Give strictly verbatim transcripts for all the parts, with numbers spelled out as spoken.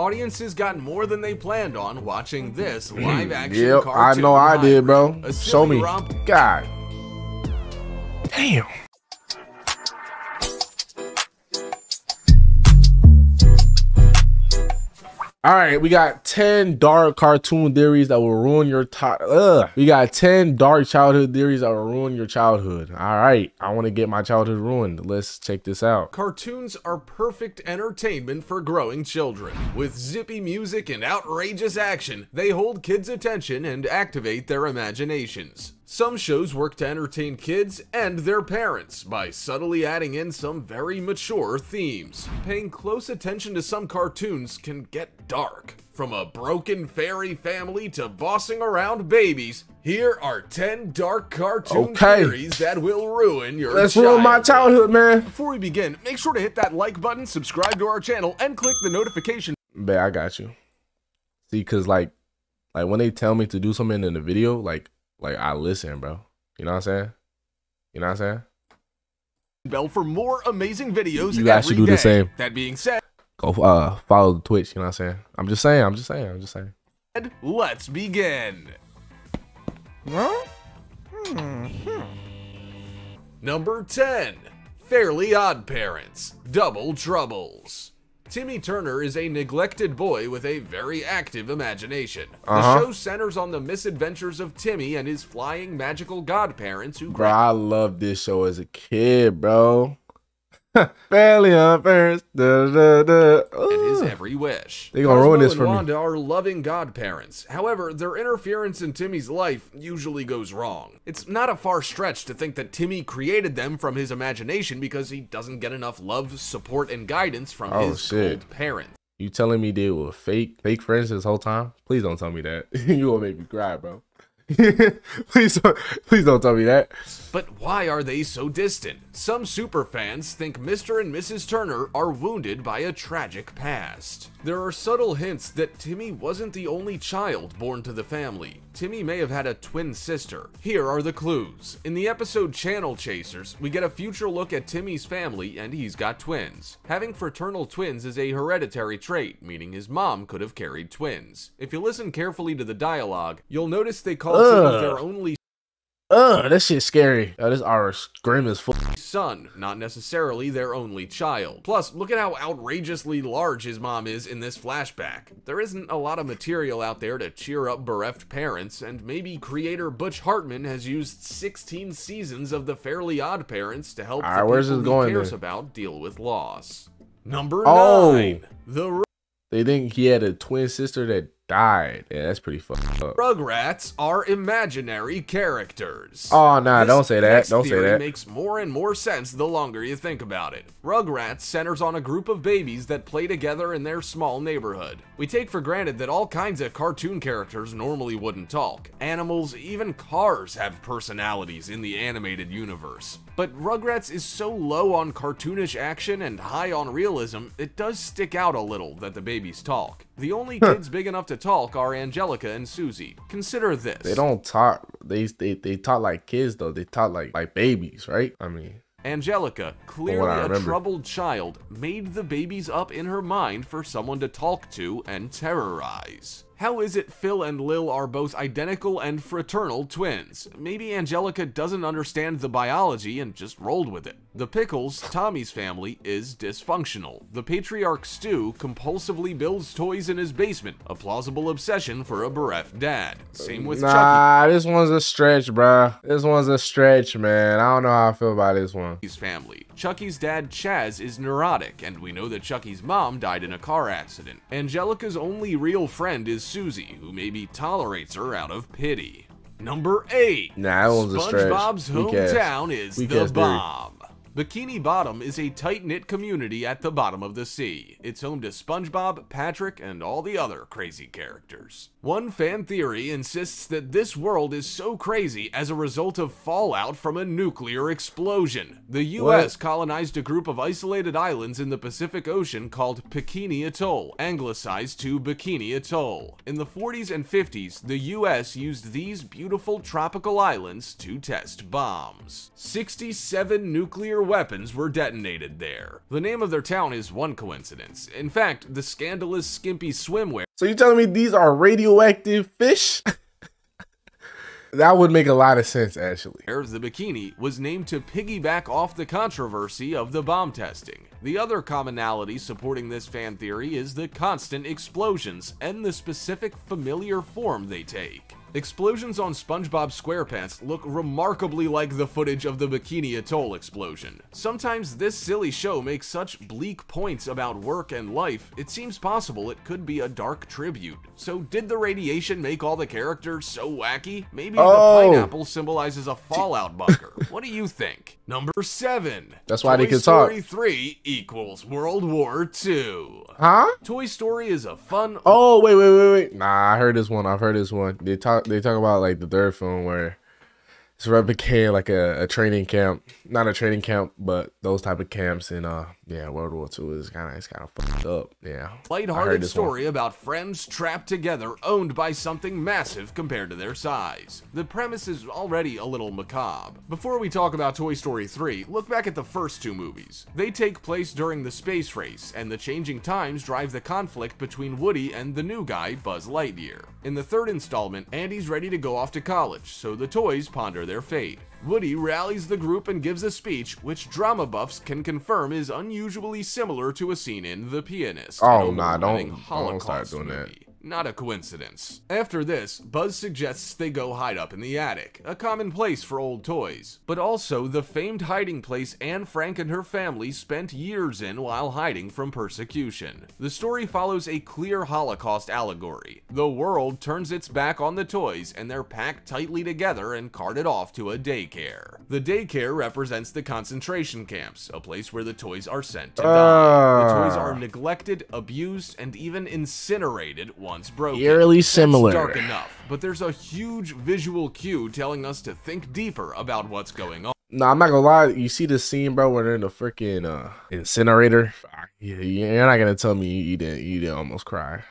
Audiences got more than they planned on watching this live-action yep, cartoon. I know I live. did, bro. A Show me. God. Damn. All right, we got ten dark cartoon theories that will ruin your time. We got ten dark childhood theories that will ruin your childhood. All right, I want to get my childhood ruined. Let's check this out. Cartoons are perfect entertainment for growing children. With zippy music and outrageous action, they hold kids' attention and activate their imaginations. Some shows work to entertain kids and their parents by subtly adding in some very mature themes. Paying close attention to some cartoons can get dark. From a broken fairy family to bossing around babies, here are ten dark cartoon okay. theories that will ruin your Let's childhood. ruin my childhood, man. Before we begin, make sure to hit that like button, subscribe to our channel, and click the notification. Man, I got you. See, cause like, like when they tell me to do something in the video, like, Like, I listen, bro. You know what I'm saying? You know what I'm saying? Bell for more amazing videos. You guys should do the same. That being said, go uh, follow the Twitch. You know what I'm saying? I'm just saying. I'm just saying. I'm just saying. And let's begin. Huh? Hmm. Hmm. Number ten. Fairly OddParents. Double Troubles. Timmy Turner is a neglected boy with a very active imagination. The uh-huh. show centers on the misadventures of Timmy and his flying magical godparents who... Bro, I loved this show as a kid, bro. Fairly OddParents. Da, da, da. And his every wish. They gonna ruin this for me. Cosmo and Wanda are loving godparents. However, their interference in Timmy's life usually goes wrong. It's not a far stretch to think that Timmy created them from his imagination because he doesn't get enough love, support, and guidance from oh, his old parents. You telling me they were fake, fake friends this whole time? Please don't tell me that. You gonna make me cry, bro. please, don't, please don't tell me that. But why are they so distant? Some superfans think Mister and Missus Turner are wounded by a tragic past. There are subtle hints that Timmy wasn't the only child born to the family. Timmy may have had a twin sister. Here are the clues. In the episode Channel Chasers, we get a future look at Timmy's family, and he's got twins. Having fraternal twins is a hereditary trait, meaning his mom could have carried twins. If you listen carefully to the dialogue, you'll notice they call Timmy their only... Ugh, that shit's scary. Oh, this our scream is full. Son, not necessarily their only child. Plus, look at how outrageously large his mom is in this flashback. There isn't a lot of material out there to cheer up bereft parents, and maybe creator Butch Hartman has used sixteen seasons of the Fairly OddParents to help all right, the where's people this going, who cares then? about deal with loss. Number oh, nine. The they think he had a twin sister that died. Yeah, that's pretty fucked up. Rugrats are imaginary characters. Oh, nah, this don't say that. Don't say that. Makes more and more sense the longer you think about it. Rugrats centers on a group of babies that play together in their small neighborhood. We take for granted that all kinds of cartoon characters normally wouldn't talk. Animals, even cars, have personalities in the animated universe. But Rugrats is so low on cartoonish action and high on realism, it does stick out a little that the babies talk. The only kids big enough to talk are Angelica and Susie. Consider this. They don't talk. They they, they talk like kids, though. They talk like, like babies, right? I mean... Angelica, clearly a troubled child, made the babies up in her mind for someone to talk to and terrorize. How is it Phil and Lil are both identical and fraternal twins? Maybe Angelica doesn't understand the biology and just rolled with it. The Pickles, Tommy's family, is dysfunctional. The patriarch Stu compulsively builds toys in his basement, a plausible obsession for a bereft dad. Same with nah, Chucky. Nah, this one's a stretch, bruh. This one's a stretch, man. I don't know how I feel about this one. His family. Chucky's dad, Chaz, is neurotic, and we know that Chucky's mom died in a car accident. Angelica's only real friend is Susie, who maybe tolerates her out of pity. Number eight. Nah, that one's a stretch. SpongeBob's hometown is the bomb. Bikini Bottom is a tight-knit community at the bottom of the sea. It's home to SpongeBob, Patrick, and all the other crazy characters. One fan theory insists that this world is so crazy as a result of fallout from a nuclear explosion. The U S What? colonized a group of isolated islands in the Pacific Ocean called Bikini Atoll, anglicized to Bikini Atoll. In the forties and fifties, the U S used these beautiful tropical islands to test bombs. sixty-seven nuclear weapons were detonated there. The name of their town is one coincidence. In fact, the scandalous skimpy swimwear. So you're telling me these are radioactive fish? That would make a lot of sense, actually. The bikini was named to piggyback off the controversy of the bomb testing. The other commonality supporting this fan theory is the constant explosions and the specific familiar form they take. Explosions on SpongeBob SquarePants look remarkably like the footage of the Bikini Atoll explosion. Sometimes this silly show makes such bleak points about work and life, it seems possible it could be a dark tribute. So did the radiation make all the characters so wacky? Maybe oh. the pineapple symbolizes a fallout bunker. What do you think? Number seven. That's why Toy they can Story talk. three equals World War Two. Huh? Toy Story is a fun. Oh wait wait wait wait. Nah, I heard this one. I've heard this one. They talk. They talk about like the third film where it's replicated like a, a training camp, not a training camp, but those type of camps in uh yeah World War Two is kind of it's kind of fucked up. Yeah. Lighthearted story one. about friends trapped together, owned by something massive compared to their size. The premise is already a little macabre. Before we talk about Toy Story three, look back at the first two movies. They take place during the space race, and the changing times drive the conflict between Woody and the new guy, Buzz Lightyear. In the third installment, Andy's ready to go off to college, so the toys ponder their fate. Woody rallies the group and gives a speech, which drama buffs can confirm is unusually similar to a scene in The Pianist. Oh, nah, don't, don't start doing that. Not a coincidence. After this, Buzz suggests they go hide up in the attic, a common place for old toys, but also the famed hiding place Anne Frank and her family spent years in while hiding from persecution. The story follows a clear Holocaust allegory. The world turns its back on the toys, and they're packed tightly together and carted off to a daycare. The daycare represents the concentration camps, a place where the toys are sent to uh. die. The toys are neglected, abused, and even incinerated while once broken. Eerily similar. That's dark enough, but there's a huge visual cue telling us to think deeper about what's going on. No, nah, I'm not gonna lie. You see the scene, bro, where they're in the freaking uh, incinerator. Yeah, you're not gonna tell me you didn't, you didn't almost cry.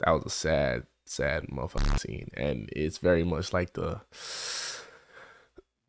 That was a sad, sad motherfucking scene, and it's very much like the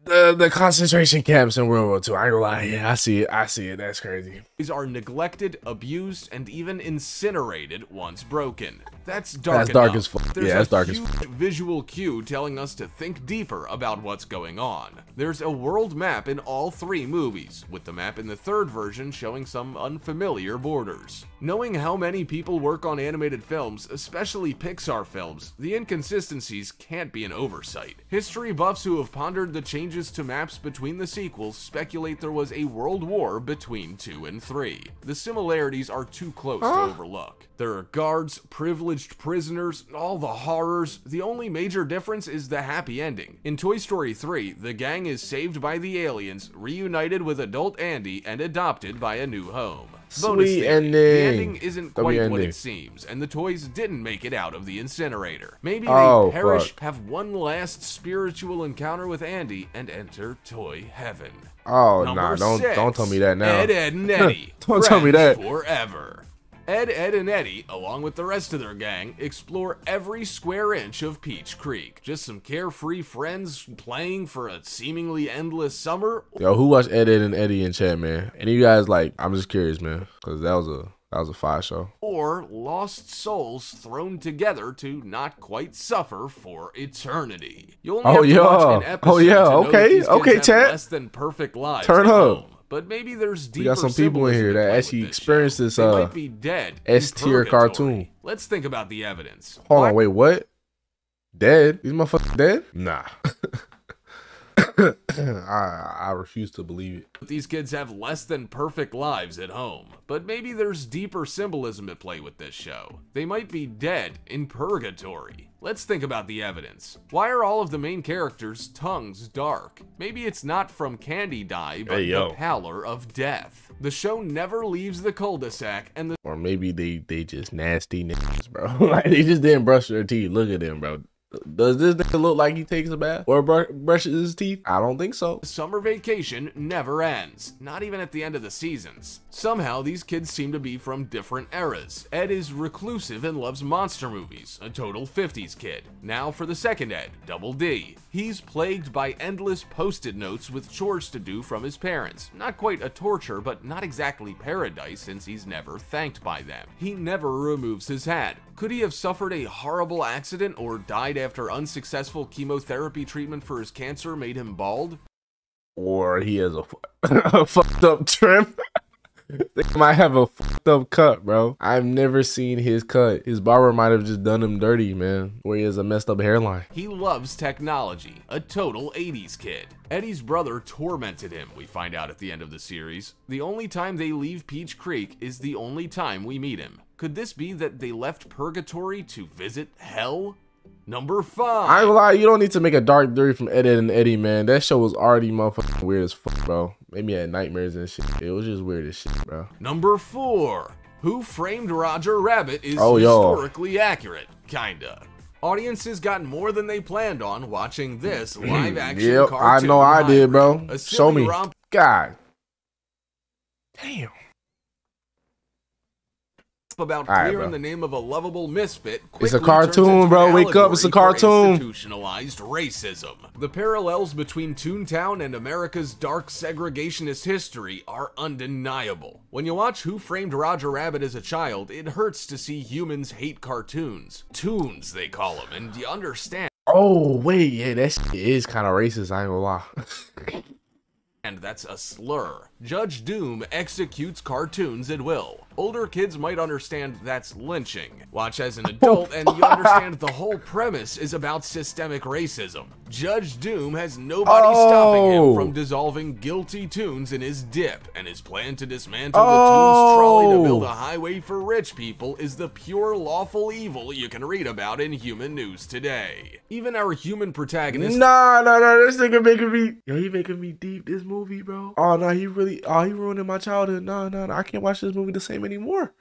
the the concentration camps in World War Two. I ain't gonna lie. Yeah, I see it. I see it. That's crazy. These are neglected, abused, and even incinerated once broken. That's dark That's enough. dark as fuck. There's yeah, that's a dark huge as fuck. visual cue telling us to think deeper about what's going on. There's a world map in all three movies, with the map in the third version showing some unfamiliar borders. Knowing how many people work on animated films, especially Pixar films, the inconsistencies can't be an oversight. History buffs who have pondered the changes to maps between the sequels speculate there was a world war between two and three. The similarities are too close huh? to overlook. There are guards, privileged prisoners, all the horrors. The only major difference is the happy ending. In Toy Story three, the gang is saved by the aliens, reunited with adult Andy, and adopted by a new home. Sweet ending. The ending isn't quite what it seems, and the toys didn't make it out of the incinerator. Maybe they perish, have one last spiritual encounter with Andy, and enter toy heaven. Oh, nah, don't don't tell me that now. Ed, Edd n Eddy. Don't tell me that. Forever. Ed, Edd n Eddy, along with the rest of their gang, explore every square inch of Peach Creek. Just some carefree friends playing for a seemingly endless summer. Yo, who watched Ed, Edd n Eddy in chat, man? And you guys, like, I'm just curious, man, because that was a... That was a fire show. Or lost souls thrown together to not quite suffer for eternity. You'll only oh, have to yeah. watch an episode oh, yeah. to okay. know that these kids okay, have chat. less than perfect lives. Turn up. But maybe there's deeper. We got some people in here that actually experienced this, this uh, S-tier cartoon. Let's think about the evidence. Hold on, wait, what? Dead? These motherfuckers dead? Nah. I, I refuse to believe it. These kids have less than perfect lives at home, but maybe there's deeper symbolism at play with this show. They might be dead in purgatory. Let's think about the evidence. Why are all of the main characters' tongues dark? Maybe it's not from candy dye, but hey, the pallor of death. The show never leaves the cul-de-sac, and the or maybe they they just nasty niggas, bro. Like they just didn't brush their teeth. Look at them, bro. Does this nigga look like he takes a bath or br brushes his teeth? I don't think so. Summer vacation never ends, not even at the end of the seasons. Somehow these kids seem to be from different eras. Ed is reclusive and loves monster movies, a total fifties kid. Now for the second Ed, Double D. He's plagued by endless post-it notes with chores to do from his parents. Not quite a torture, but not exactly paradise since he's never thanked by them. He never removes his hat. Could he have suffered a horrible accident or died after unsuccessful chemotherapy treatment for his cancer made him bald? Or he has a, a fucked up trim. They might have a fucked up cut, bro. I've never seen his cut. His barber might have just done him dirty, man, where he has a messed up hairline. He loves technology, a total eighties kid. Eddie's brother tormented him, we find out at the end of the series. The only time they leave Peach Creek is the only time we meet him. Could this be that they left Purgatory to visit Hell? Number five. I ain't gonna lie, you don't need to make a dark dirty from Ed, Edd n Eddy, man. That show was already motherfucking weird as fuck, bro. Maybe had nightmares and shit. It was just weird as shit, bro. Number four. Who Framed Roger Rabbit is oh, historically yo. accurate, kinda. Audiences got more than they planned on watching this live action yep, cartoon. I know I did, bro. Show me. God. Damn. About clearing right, the name of a lovable misfit. It's a cartoon, bro. Wake up. It's a cartoon. Institutionalized racism. The parallels between Toontown and America's dark segregationist history are undeniable. When you watch Who Framed Roger Rabbit as a child, it hurts to see humans hate cartoons. Toons, they call them, and you understand. Oh, wait. Yeah, that shit is kind of racist. I ain't gonna lie. And that's a slur. Judge Doom executes cartoons at will. Older kids might understand that's lynching. Watch as an adult oh, and you understand the whole premise is about systemic racism. Judge Doom has nobody oh. stopping him from dissolving guilty Toons in his dip, and his plan to dismantle oh. the Toons trolley to build a highway for rich people is the pure lawful evil you can read about in human news today. Even our human protagonist- Nah, nah, nah, this nigga making me- Yo, he making me deep this movie, bro. Oh, no, nah, he really- Oh, he ruining my childhood. No, no, no, I can't watch this movie the same anymore.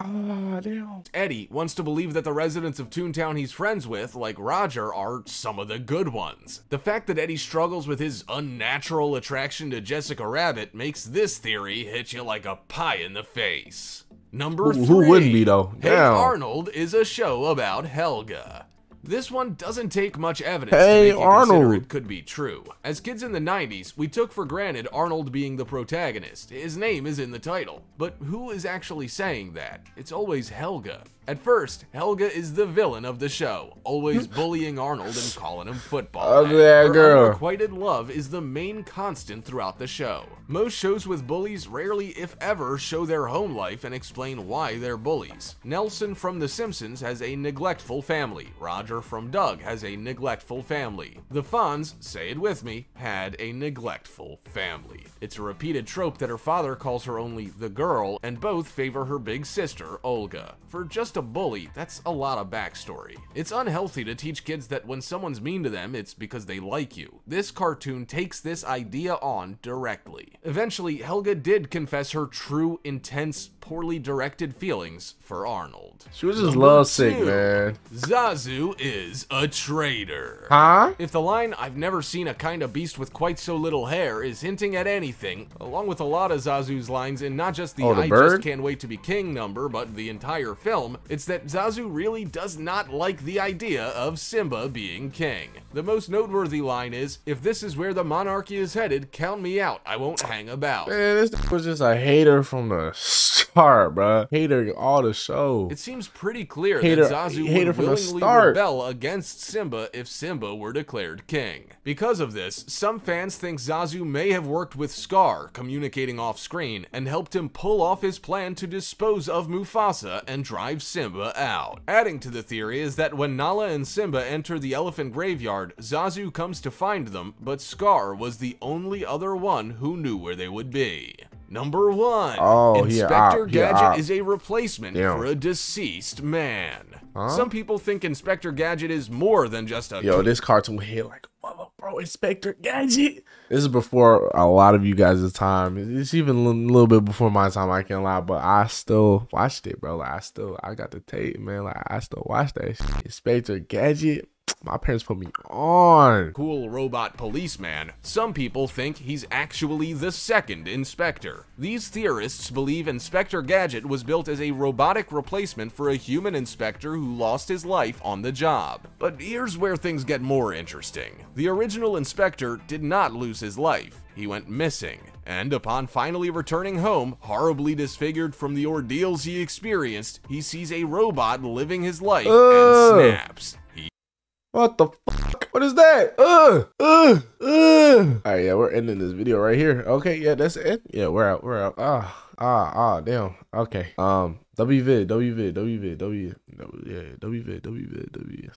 Oh, damn. Eddie wants to believe that the residents of Toontown he's friends with, like Roger, are some of the good ones. The fact that Eddie struggles with his unnatural attraction to Jessica Rabbit makes this theory hit you like a pie in the face. Number three. Who wouldn't be, though? Hey Arnold is a show about Helga. This one doesn't take much evidence hey, to make you Arnold. consider it could be true. As kids in the nineties, we took for granted Arnold being the protagonist. His name is in the title. But who is actually saying that? It's always Helga. At first, Helga is the villain of the show, always bullying Arnold and calling him football. Her unrequited love is the main constant throughout the show. Most shows with bullies rarely, if ever, show their home life and explain why they're bullies. Nelson from The Simpsons has a neglectful family. Roger from Doug has a neglectful family. The Fonz, say it with me, had a neglectful family. It's a repeated trope that her father calls her only the girl, and both favor her big sister, Olga. For just a bully, that's a lot of backstory. It's unhealthy to teach kids that when someone's mean to them, it's because they like you. This cartoon takes this idea on directly. Eventually, Helga did confess her true, intense, poorly directed feelings for Arnold. She was just lovesick, man. Zazu is a traitor. Huh? If the line, "I've never seen a kind of beast with quite so little hair," is hinting at anything, along with a lot of Zazu's lines in not just the, oh, the I bird? just can't wait to be king number, but the entire film, it's that Zazu really does not like the idea of Simba being king. The most noteworthy line is, "If this is where the monarchy is headed, count me out. I won't hang about." Man, this was just a hater from the start, bro. Hater all the show. It seems pretty clear hater, that Zazu hater would willingly rebel against Simba if Simba were declared king. Because of this, some fans think Zazu may have worked with Scar, communicating off-screen, and helped him pull off his plan to dispose of Mufasa and drive Simba out. Adding to the theory is that when Nala and Simba enter the elephant graveyard, Zazu comes to find them, but Scar was the only other one who knew where they would be. Number one, oh, Inspector Gadget is a replacement Damn. for a deceased man. Huh? Some people think Inspector Gadget is more than just a- Yo, this cartoon hit like, mother, bro, Inspector Gadget. This is before a lot of you guys' time. It's even a little bit before my time, I can't lie, but I still watched it, bro. Like, I still, I got the tape, man. Like, I still watched that shit. Inspector Gadget. My parents put me on. Cool robot policeman. Some people think he's actually the second Inspector. These theorists believe Inspector Gadget was built as a robotic replacement for a human inspector who lost his life on the job. But here's where things get more interesting. The original inspector did not lose his life. He went missing, and upon finally returning home, horribly disfigured from the ordeals he experienced, he sees a robot living his life uh, and snaps. He what the fuck? What is that? Uh, uh, uh. Alright, yeah, we're ending this video right here. Okay, yeah, that's it. Yeah, we're out, we're out. Ah, ah, ah, damn. Okay. Um, WVid, WVid, WVid, W, no, yeah, WVid, WVid, W.